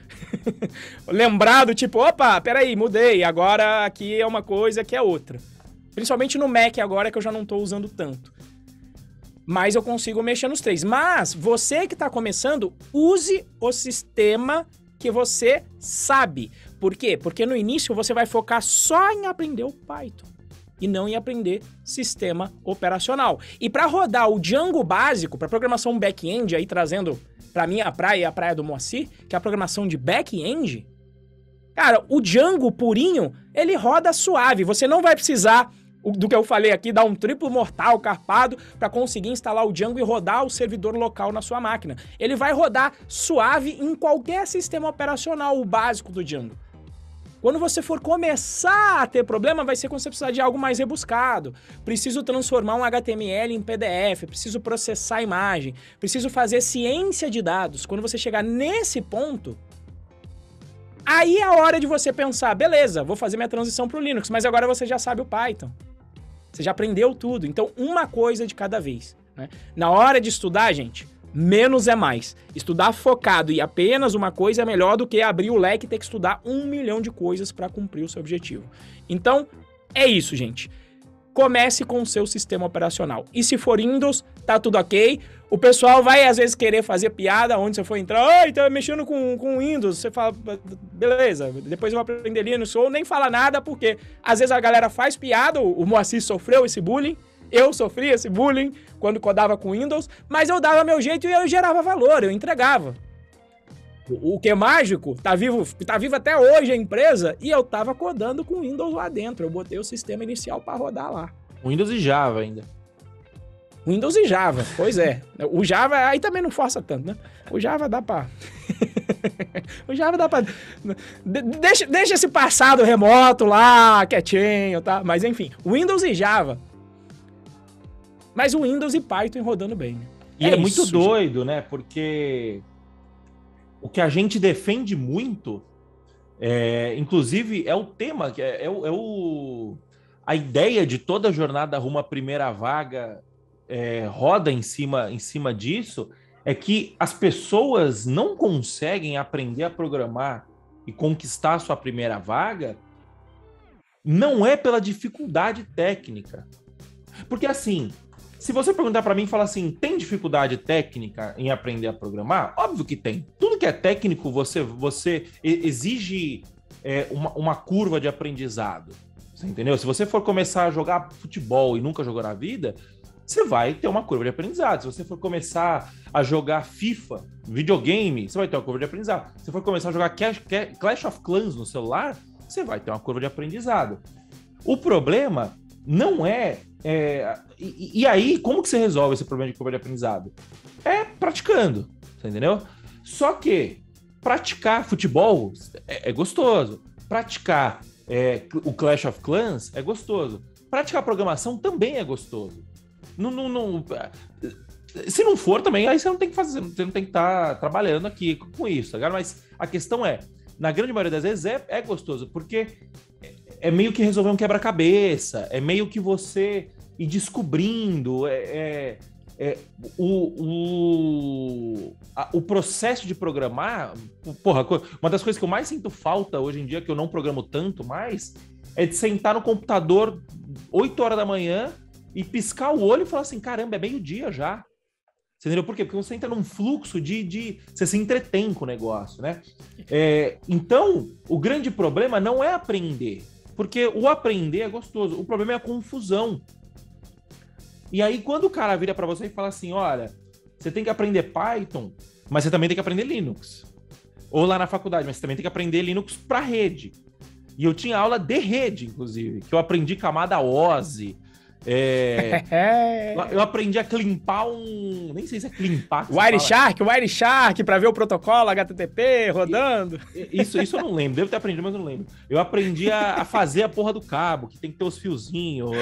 lembrar do tipo, opa, peraí, mudei, agora aqui é uma coisa, aqui é outra. Principalmente no Mac agora, que eu já não estou usando tanto. Mas eu consigo mexer nos 3. Mas você que está começando, use o sistema que você sabe. Por quê? Porque no início você vai focar só em aprender o Python e não em aprender sistema operacional. E para rodar o Django básico, para programação back-end, aí trazendo para mim a praia do Moacir, que é a programação de back-end, cara, o Django purinho, ele roda suave. Você não vai precisar do que eu falei aqui, dar um triplo mortal carpado para conseguir instalar o Django e rodar o servidor local na sua máquina. Ele vai rodar suave em qualquer sistema operacional, o básico do Django. Quando você for começar a ter problema, vai ser quando você precisar de algo mais rebuscado. Preciso transformar um HTML em PDF, preciso processar a imagem, preciso fazer ciência de dados. Quando você chegar nesse ponto, aí é a hora de você pensar, beleza, vou fazer minha transição para o Linux, mas agora você já sabe o Python. Você já aprendeu tudo, então uma coisa de cada vez, né? Na hora de estudar, gente, menos é mais. Estudar focado e apenas uma coisa é melhor do que abrir o leque e ter que estudar 1 milhão de coisas para cumprir o seu objetivo. Então, é isso, gente. Comece com o seu sistema operacional. E se for Windows, tá tudo ok. O pessoal vai, às vezes, querer fazer piada onde você for entrar. Ai, tá mexendo com Windows. Você fala, beleza, depois eu vou aprender Linux. Ou nem fala nada, porque às vezes a galera faz piada. O Moacir sofreu esse bullying. Eu sofri esse bullying quando codava com Windows. Mas eu dava meu jeito e eu gerava valor, eu entregava. O que é mágico, tá vivo até hoje a empresa, e eu tava codando com Windows lá dentro. Eu botei o sistema inicial para rodar lá. Windows e Java ainda. Windows e Java, pois é. O Java aí também não força tanto, né? O Java dá pra... o Java dá pra... Deixa esse passado remoto lá, quietinho, tá? Mas enfim, Windows e Java. Mas o Windows e Python rodando bem, né? E é muito doido, né? Porque... o que a gente defende muito, inclusive, é o tema, a ideia de toda jornada rumo à primeira vaga roda em cima disso, é que as pessoas não conseguem aprender a programar e conquistar a sua primeira vaga, não é pela dificuldade técnica. Porque assim... se você perguntar para mim e falar assim, tem dificuldade técnica em aprender a programar? Óbvio que tem. Tudo que é técnico, você exige uma curva de aprendizado. Você entendeu? Se você for começar a jogar futebol e nunca jogou na vida, você vai ter uma curva de aprendizado. Se você for começar a jogar FIFA, videogame, você vai ter uma curva de aprendizado. Se você for começar a jogar Clash of Clans no celular, você vai ter uma curva de aprendizado. O problema não é... e aí, como que você resolve esse problema de curva de aprendizado? É praticando, você entendeu? Só que praticar futebol é gostoso, praticar o Clash of Clans é gostoso, praticar programação também é gostoso. Se não for também, aí você não tem que fazer, você não tem que estar trabalhando aqui com isso, tá ligado? Mas a questão é, na grande maioria das vezes é gostoso, porque... é meio que resolver um quebra-cabeça, é meio que você ir descobrindo, o processo de programar, porra, uma das coisas que eu mais sinto falta hoje em dia, que eu não programo tanto mais, é de sentar no computador 8 horas da manhã e piscar o olho e falar assim, caramba, é meio-dia já. Você entendeu por quê? Porque você entra num fluxo você se entretém com o negócio, né? Então, o grande problema não é aprender, porque o aprender é gostoso, o problema é a confusão. E aí, quando o cara vira para você e fala assim, olha, você tem que aprender Python, mas você também tem que aprender Linux. Ou lá na faculdade, mas você também tem que aprender Linux para rede. E eu tinha aula de rede, inclusive, que eu aprendi camada OSI. Eu aprendi a climpar nem sei se é climpar. Wireshark para ver o protocolo HTTP rodando. Isso eu não lembro, devo ter aprendido, mas eu não lembro. Eu aprendi a fazer a porra do cabo, que tem que ter os fiozinhos. O fio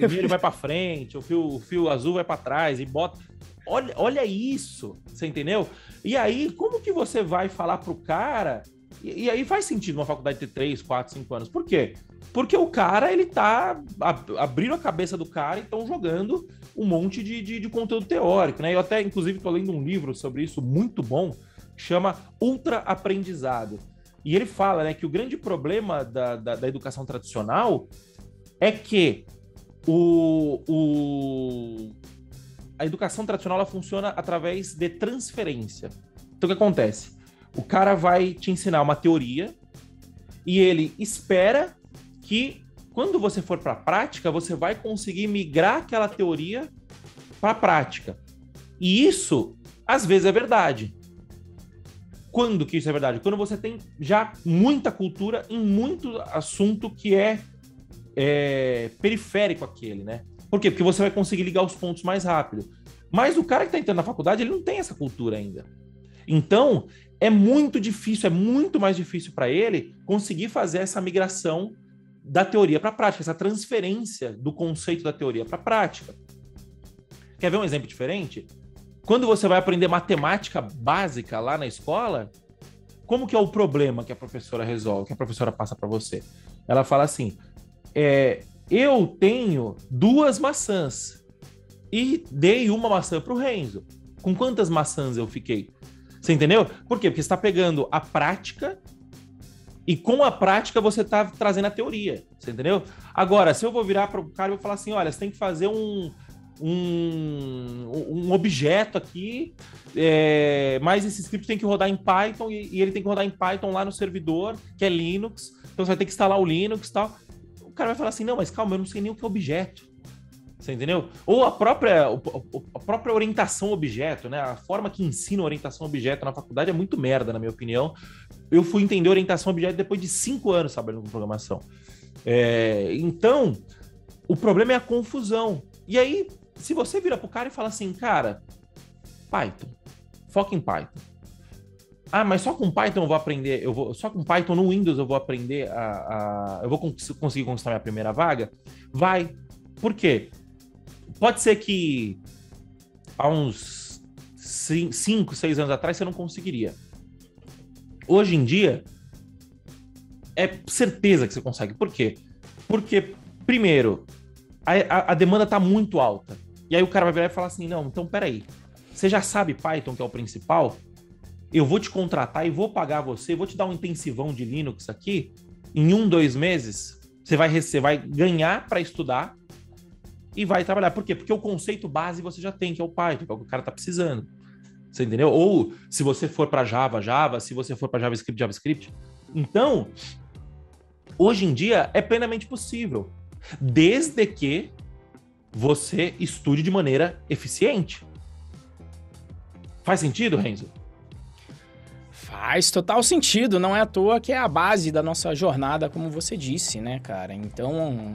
vermelho vai para frente, o fio azul vai para trás e bota. Olha isso, você entendeu? E aí, como que você vai falar pro cara? E aí faz sentido uma faculdade ter 3, 4, 5 anos. Por quê? Porque o cara, ele tá abrindo a cabeça do cara e estão jogando um monte de conteúdo teórico, né? Eu até, inclusive, tô lendo um livro sobre isso muito bom, que chama Ultra Aprendizado. E ele fala, né, que o grande problema da educação tradicional é que a educação tradicional, ela funciona através de transferência. Então, o que acontece? O cara vai te ensinar uma teoria e ele espera que, quando você for para a prática, você vai conseguir migrar aquela teoria para a prática. E isso, às vezes, é verdade. Quando que isso é verdade? Quando você tem já muita cultura em muito assunto que é periférico àquele, né? Por quê? Porque você vai conseguir ligar os pontos mais rápido. Mas o cara que está entrando na faculdade, ele não tem essa cultura ainda. Então, é muito difícil, é muito mais difícil para ele conseguir fazer essa migração da teoria para a prática, essa transferência do conceito da teoria para a prática. Quer ver um exemplo diferente? Quando você vai aprender matemática básica lá na escola, como que é o problema que a professora resolve, que a professora passa para você? Ela fala assim, eu tenho 2 maçãs e dei uma maçã para o Renzo. Com quantas maçãs eu fiquei? Você entendeu? Por quê? Porque você está pegando a prática e com a prática você está trazendo a teoria. Você entendeu? Agora, se eu vou virar para o cara e vou falar assim, olha, você tem que fazer um objeto aqui, mas esse script tem que rodar em Python e ele tem que rodar em Python lá no servidor, que é Linux. Então você vai ter que instalar o Linux e tal. O cara vai falar assim, não, mas calma, eu não sei nem o que é objeto. Você entendeu? Ou a própria orientação objeto, né? A forma que ensina orientação objeto na faculdade é muito merda, na minha opinião. Eu fui entender orientação objeto depois de 5 anos trabalhando com programação. Então, o problema é a confusão. E aí, se você vira pro cara e fala assim, cara, Python, foca em Python. Ah, mas só com Python eu vou aprender, só com Python no Windows eu vou aprender, eu vou conseguir conquistar minha primeira vaga? Vai. Por quê? Pode ser que há uns 5, 6 anos atrás você não conseguiria. Hoje em dia, é certeza que você consegue. Por quê? Porque, primeiro, a demanda está muito alta. E aí o cara vai virar e falar assim, não, então peraí, você já sabe Python, que é o principal? Eu vou te contratar e vou pagar você, vou te dar um intensivão de Linux aqui, em 1, 2 meses, você vai ganhar para estudar, e vai trabalhar. Por quê? Porque o conceito base você já tem, que é o Python, que é o que o cara tá precisando. Você entendeu? Ou se você for para Java, se você for para JavaScript. Então, hoje em dia é plenamente possível, desde que você estude de maneira eficiente. Faz sentido, Renzo? Faz total sentido, não é à toa que é a base da nossa jornada, como você disse, né, cara? Então,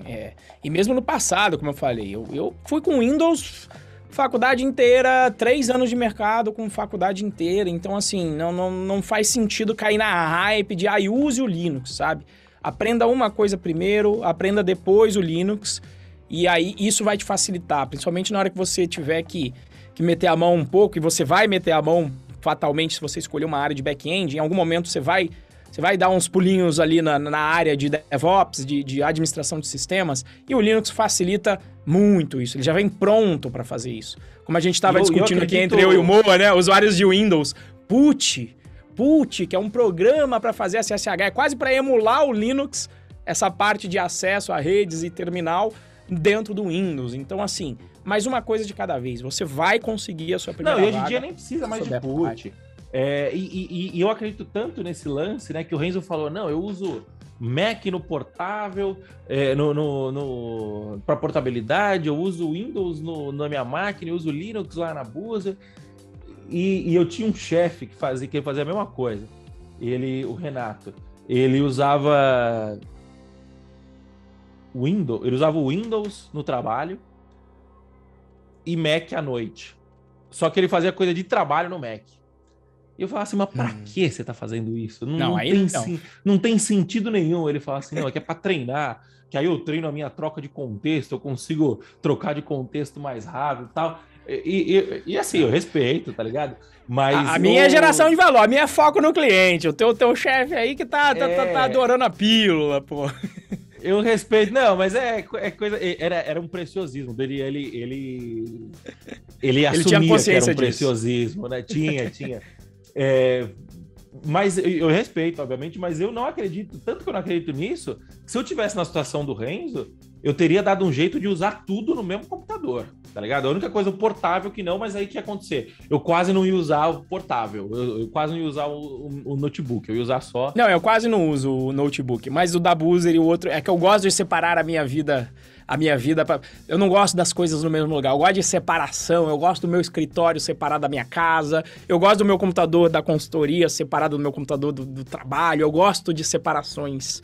E mesmo no passado, como eu falei, eu fui com Windows, faculdade inteira, 3 anos de mercado com faculdade inteira. Então, assim, não faz sentido cair na hype de, use o Linux, sabe? Aprenda uma coisa primeiro, aprenda depois o Linux, e aí isso vai te facilitar, principalmente na hora que você tiver que meter a mão um pouco, e você vai meter a mão fatalmente, se você escolher uma área de back-end, em algum momento você vai Você vai dar uns pulinhos ali na área de DevOps, de administração de sistemas, e o Linux facilita muito isso. Ele já vem pronto para fazer isso. Como a gente estava discutindo aqui entre eu e o Moa, né? Usuários de Windows. PuTTY, que é um programa para fazer SSH, é quase para emular o Linux, essa parte de acesso a redes e terminal dentro do Windows. Então, assim, mais uma coisa de cada vez. Você vai conseguir a sua primeira vaga. Não, e hoje em dia nem precisa mais de PuTTY. E eu acredito tanto nesse lance, né, que o Renzo falou, não, eu uso Mac no portável, para portabilidade, eu uso Windows na minha máquina, eu uso Linux lá na busa, e eu tinha um chefe que fazia a mesma coisa, o Renato, ele usava Windows no trabalho e Mac à noite, só que ele fazia coisa de trabalho no Mac. E eu falava assim, mas pra que você tá fazendo isso? Não tem sentido nenhum. Ele fala assim, não, é que é pra treinar, que aí eu treino a minha troca de contexto, eu consigo trocar de contexto mais rápido e tal. E assim, eu respeito, tá ligado? Mas a minha é geração de valor, a minha é foco no cliente. O teu chefe aí que tá adorando a pílula, pô. Eu respeito, não, mas coisa. Era um preciosismo dele, ele assumia que era um preciosismo, né? Tinha. Mas eu respeito, obviamente, mas eu não acredito, tanto que eu não acredito nisso, que se eu tivesse na situação do Renzo, eu teria dado um jeito de usar tudo no mesmo computador, tá ligado? A única coisa portável que não, mas aí o que ia acontecer? Eu quase não ia usar o portável, eu quase não ia usar o notebook, eu ia usar só... Não, eu quase não uso o notebook, mas o da Buzer e o outro, é que eu gosto de separar a minha vida, eu não gosto das coisas no mesmo lugar, eu gosto de separação, eu gosto do meu escritório separado da minha casa, eu gosto do meu computador da consultoria separado do meu computador do trabalho, eu gosto de separações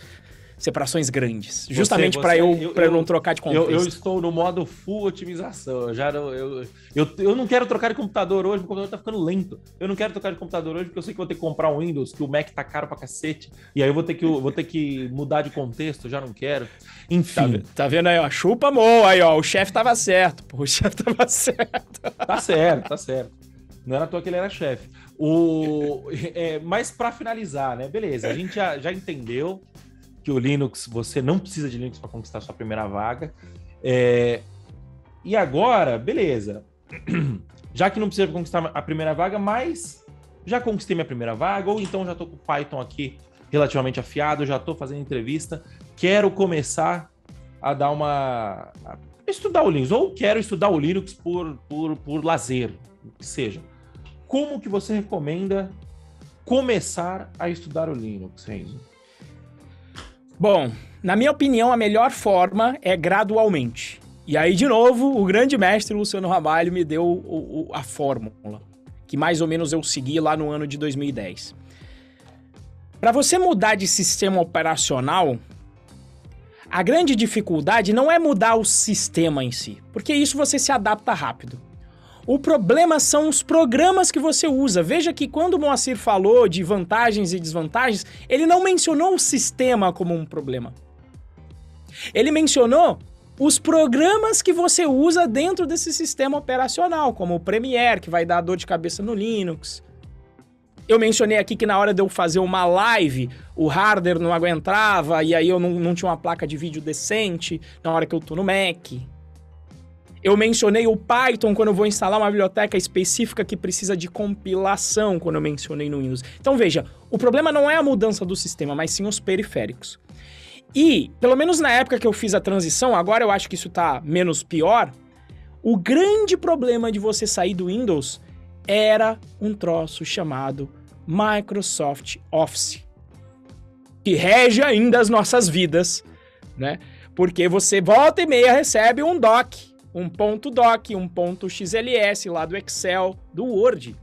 grandes, justamente para eu não trocar de contexto. Eu estou no modo full otimização, eu não quero trocar de computador hoje, o computador tá ficando lento, eu não quero trocar de computador hoje porque eu sei que eu vou ter que comprar um Windows, que o Mac tá caro pra cacete, e aí eu vou ter que mudar de contexto, já não quero, enfim. Tá vendo aí, ó, chupa Mo, aí ó, o chefe tava certo, pô, o chefe tava certo. Tá certo. Não era à toa que ele era chefe. Mas para finalizar, né, beleza, a gente já entendeu que o Linux, você não precisa de Linux para conquistar sua primeira vaga. E agora, beleza. Já que não precisa conquistar a primeira vaga, mas já conquistei minha primeira vaga, ou então já estou com o Python aqui relativamente afiado, já estou fazendo entrevista, quero começar a dar a estudar o Linux, ou quero estudar o Linux por lazer, o que seja. Como que você recomenda começar a estudar o Linux, Renzo? Bom, na minha opinião, a melhor forma é gradualmente. E aí, de novo, o grande mestre Luciano Ramalho me deu a fórmula, que mais ou menos eu segui lá no ano de 2010. Para você mudar de sistema operacional, a grande dificuldade não é mudar o sistema em si, porque isso você se adapta rápido. O problema são os programas que você usa. Veja que quando o Moacir falou de vantagens e desvantagens, ele não mencionou o sistema como um problema. Ele mencionou os programas que você usa dentro desse sistema operacional, como o Premiere, que vai dar dor de cabeça no Linux. Eu mencionei aqui que na hora de eu fazer uma live, o hardware não aguentava, e aí eu não tinha uma placa de vídeo decente na hora que eu tô no Mac. Eu mencionei o Python quando eu vou instalar uma biblioteca específica que precisa de compilação, quando eu mencionei no Windows. Então veja, o problema não é a mudança do sistema, mas sim os periféricos. E, pelo menos na época que eu fiz a transição, agora eu acho que isso tá menos pior, o grande problema de você sair do Windows era um troço chamado Microsoft Office, que rege ainda as nossas vidas, né? Porque você volta e meia recebe um doc, um ponto doc, um ponto xls lá do Excel, do Word.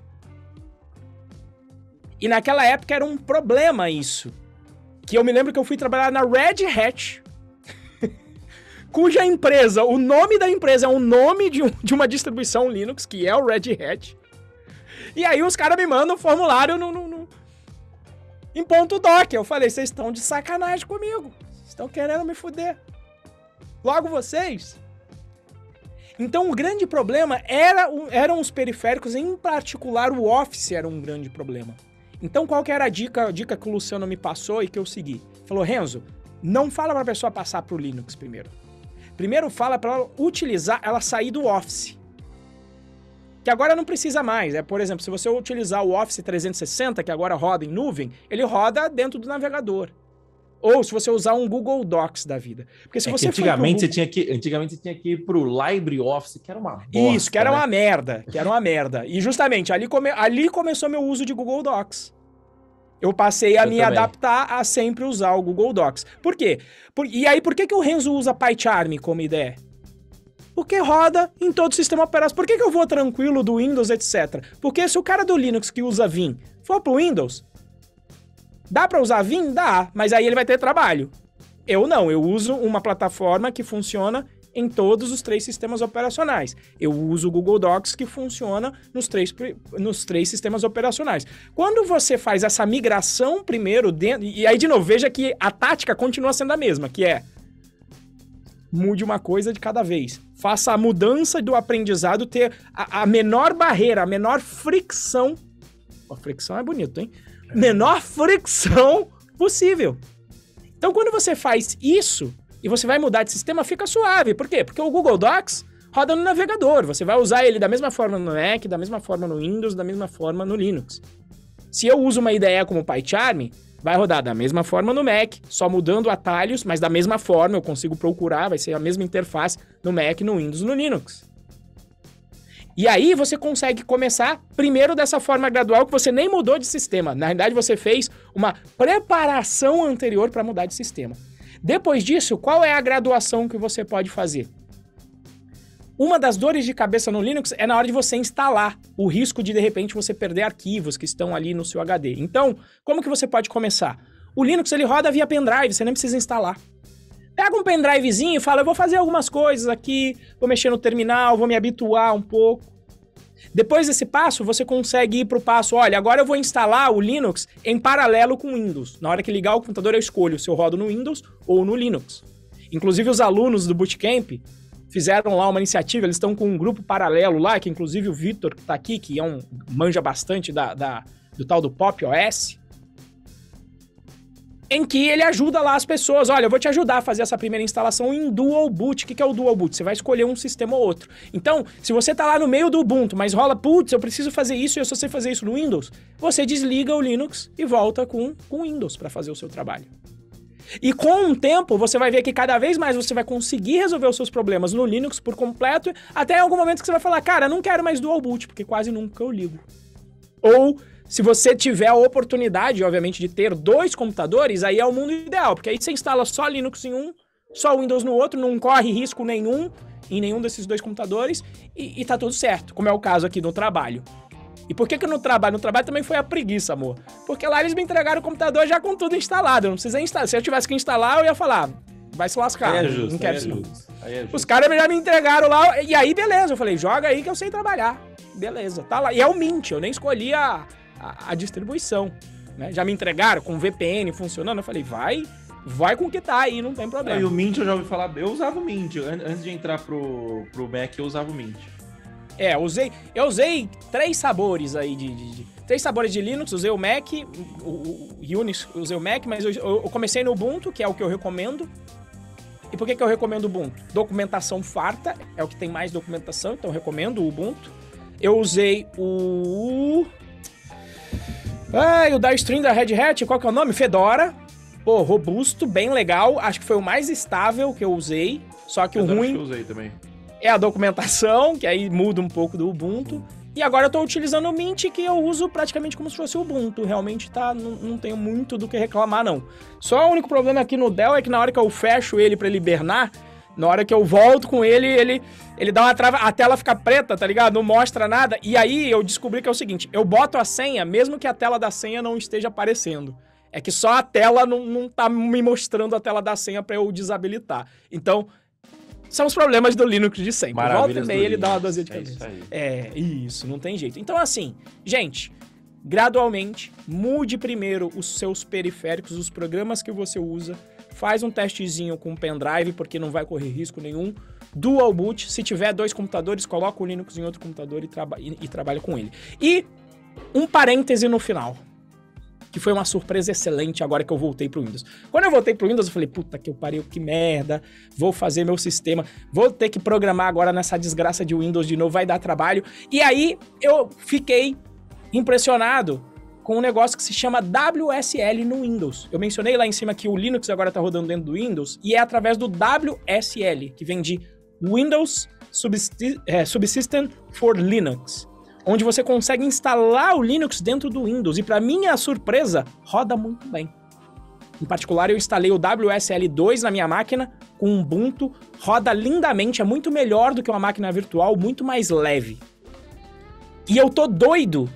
E naquela época era um problema isso. Que eu me lembro que eu fui trabalhar na Red Hat, cuja empresa, o nome da empresa é o nome de uma distribuição Linux, que é o Red Hat. E aí os caras me mandam um formulário em ponto doc. Eu falei, vocês estão de sacanagem comigo. Vocês estão querendo me fuder. Logo vocês... Então, o grande problema eram os periféricos, em particular o Office era um grande problema. Então, qual que era a dica que o Luciano me passou e que eu segui? Falou, Renzo, não fala para a pessoa passar para o Linux primeiro. Primeiro fala para ela utilizar, ela sair do Office. Que agora não precisa mais. É, por exemplo, se você utilizar o Office 360, que agora roda em nuvem, ele roda dentro do navegador. Ou se você usar um Google Docs da vida. Porque se você antigamente você tinha que ir pro LibreOffice, que era uma bosta. Isso, que era uma merda, que era uma merda. E justamente ali começou meu uso de Google Docs. Eu passei a me adaptar a sempre usar o Google Docs. Por quê? E aí, por que o Renzo usa PyCharm como ideia? Porque roda em todo o sistema operacional. Por que eu vou tranquilo do Windows, etc? Porque se o cara do Linux que usa Vim for pro Windows... Dá para usar Vim? Dá, mas aí ele vai ter trabalho. Eu não, eu uso uma plataforma que funciona em todos os três sistemas operacionais. Eu uso o Google Docs que funciona nos três sistemas operacionais. Quando você faz essa migração primeiro dentro... E aí, de novo, veja que a tática continua sendo a mesma, que é... Mude uma coisa de cada vez. Faça a mudança do aprendizado ter a menor barreira, a menor fricção... A fricção é bonito, hein? Menor fricção possível. Então, quando você faz isso e você vai mudar de sistema, fica suave. Por quê? Porque o Google Docs roda no navegador. Você vai usar ele da mesma forma no Mac, da mesma forma no Windows, da mesma forma no Linux. Se eu uso uma IDE como o PyCharm, vai rodar da mesma forma no Mac, só mudando atalhos, mas da mesma forma eu consigo procurar, vai ser a mesma interface no Mac, no Windows, no Linux. E aí você consegue começar primeiro dessa forma gradual que você nem mudou de sistema. Na realidade, você fez uma preparação anterior para mudar de sistema. Depois disso, qual é a graduação que você pode fazer? Uma das dores de cabeça no Linux é na hora de você instalar, o risco de repente, você perder arquivos que estão ali no seu HD. Então, como que você pode começar? O Linux ele roda via pendrive, você nem precisa instalar. Pega um pendrivezinho e fala, eu vou fazer algumas coisas aqui, vou mexer no terminal, vou me habituar um pouco. Depois desse passo, você consegue ir para o passo, olha, agora eu vou instalar o Linux em paralelo com o Windows. Na hora que ligar o computador, eu escolho se eu rodo no Windows ou no Linux. Inclusive, os alunos do Bootcamp fizeram lá uma iniciativa, eles estão com um grupo paralelo lá, que inclusive o Vitor, que está aqui, que é manja bastante do tal do Pop OS, em que ele ajuda lá as pessoas, olha, eu vou te ajudar a fazer essa primeira instalação em dual boot. O que é o dual boot? Você vai escolher um sistema ou outro. Então, se você tá lá no meio do Ubuntu, mas rola, putz, eu preciso fazer isso e eu só sei fazer isso no Windows, você desliga o Linux e volta com o Windows para fazer o seu trabalho. E com o tempo, você vai ver que cada vez mais você vai conseguir resolver os seus problemas no Linux por completo, até em algum momento que você vai falar, cara, não quero mais dual boot, porque quase nunca eu ligo. Ou... Se você tiver a oportunidade, obviamente, de ter dois computadores, aí é o mundo ideal, porque aí você instala só Linux em um, só Windows no outro, não corre risco nenhum em nenhum desses dois computadores e tá tudo certo, como é o caso aqui no trabalho. E por que no trabalho? No trabalho também foi a preguiça, amor. Porque lá eles me entregaram o computador já com tudo instalado, eu não precisei instalar. Se eu tivesse que instalar, eu ia falar, vai se lascar, aí é justo, não quero isso não. É os caras já me entregaram lá, e aí beleza, eu falei, joga aí que eu sei trabalhar. Beleza, tá lá. E é o Mint, eu nem escolhi a distribuição, né? Já me entregaram com VPN funcionando, eu falei, vai com o que tá aí, não tem problema. E o Mint, eu já ouvi falar, eu usava o Mint, antes de entrar pro Mac, eu usava o Mint. É, eu usei três sabores aí, três sabores de Linux, usei o Mac, o Unix, usei o Mac, mas eu comecei no Ubuntu, que é o que eu recomendo. E por que eu recomendo o Ubuntu? Documentação farta, é o que tem mais documentação, então eu recomendo o Ubuntu. Eu usei o da Stream da Red Hat, qual que é o nome? Fedora. Pô, robusto, bem legal. Acho que foi o mais estável que eu usei. Só que o ruim que eu usei também é a documentação, que aí muda um pouco do Ubuntu. E agora eu tô utilizando o Mint, que eu uso praticamente como se fosse o Ubuntu. Realmente tá, não tenho muito do que reclamar, não. Só o único problema aqui no Dell é que na hora que eu fecho ele pra ele hibernar, na hora que eu volto com ele, ele dá uma trava, a tela fica preta, tá ligado? Não mostra nada. E aí eu descobri que é o seguinte, eu boto a senha, mesmo que a tela da senha não esteja aparecendo. É que só a tela não tá me mostrando a tela da senha pra eu desabilitar. Então, são os problemas do Linux de sempre. Volta e meia ele dá uma dozinha de cabeça. Isso, não tem jeito. Então, assim, gente, gradualmente, mude primeiro os seus periféricos, os programas que você usa. Faz um testezinho com pendrive, porque não vai correr risco nenhum. Dual boot, se tiver dois computadores, coloca o Linux em outro computador e trabalha com ele. E um parêntese no final. que foi uma surpresa excelente agora que eu voltei pro Windows. Quando eu voltei pro Windows, eu falei, puta que eu pariu, que merda, vou fazer meu sistema, vou ter que programar agora nessa desgraça de Windows de novo, vai dar trabalho. E aí eu fiquei impressionado com um negócio que se chama WSL no Windows. Eu mencionei lá em cima que o Linux agora tá rodando dentro do Windows, e é através do WSL, que vem de Windows Subsystem for Linux, onde você consegue instalar o Linux dentro do Windows, e para minha surpresa, roda muito bem. Em particular, eu instalei o WSL2 na minha máquina, com Ubuntu, roda lindamente, é muito melhor do que uma máquina virtual, muito mais leve. E eu tô doido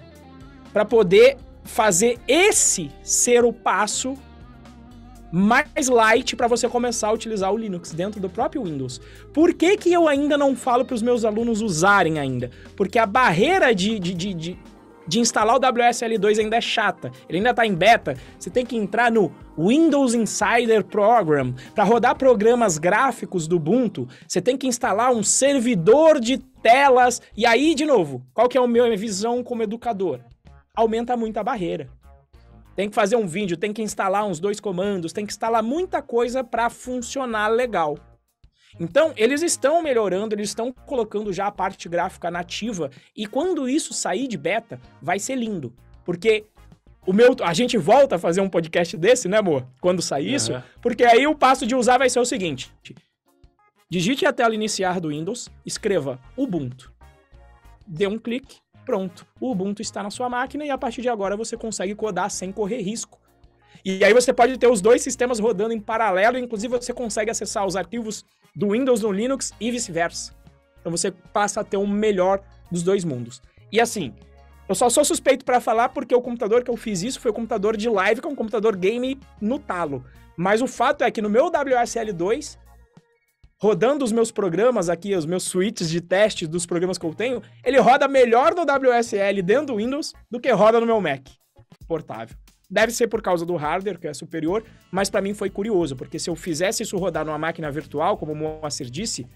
para poder fazer esse ser o passo mais light para você começar a utilizar o Linux dentro do próprio Windows. Por que que eu ainda não falo para os meus alunos usarem ainda? Porque a barreira de instalar o WSL2 ainda é chata. Ele ainda está em beta. Você tem que entrar no Windows Insider Program. Para rodar programas gráficos do Ubuntu, você tem que instalar um servidor de telas. E aí, de novo, qual que é a minha visão como educador? Aumenta muito a barreira. Tem que fazer um vídeo, tem que instalar uns 2 comandos, tem que instalar muita coisa para funcionar legal. Então, eles estão melhorando, eles estão colocando já a parte gráfica nativa, e quando isso sair de beta, vai ser lindo. Porque a gente volta a fazer um podcast desse, né, amor? Quando sair isso, porque aí o passo de usar vai ser o seguinte. Digite a tela iniciar do Windows, escreva Ubuntu. Dê um clique. Pronto, o Ubuntu está na sua máquina e a partir de agora você consegue codar sem correr risco. E aí você pode ter os 2 sistemas rodando em paralelo, inclusive você consegue acessar os arquivos do Windows no Linux e vice-versa. Então você passa a ter o melhor dos 2 mundos. E assim, eu só sou suspeito para falar porque o computador que eu fiz isso foi o computador de live, que é um computador game no talo. Mas o fato é que no meu WSL2, rodando os meus programas aqui, os meus suites de teste dos programas que eu tenho, ele roda melhor no WSL dentro do Windows do que roda no meu Mac portável. Deve ser por causa do hardware, que é superior, mas para mim foi curioso, porque se eu fizesse isso rodar numa máquina virtual, como o Moacir disse,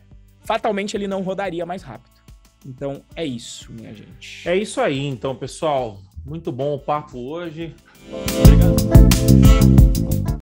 fatalmente ele não rodaria mais rápido. Então, é isso, minha gente. É isso aí, então, pessoal. Muito bom o papo hoje. Obrigado.